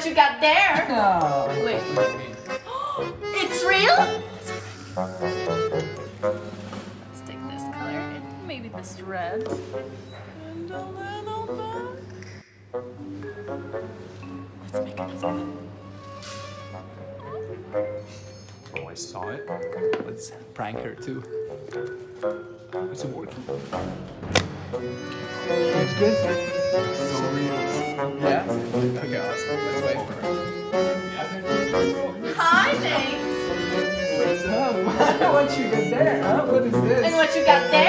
what you got there. Oh. Wait. It's real? Let's take this color and maybe this red. And a little bit. Let's make another one. Oh, I saw it. Let's prank her too. It's working. That's good. So real. Yeah? Okay, awesome. Let's wait for her. Hi, thanks. What's up? What you got there, huh? What is this? And what you got there?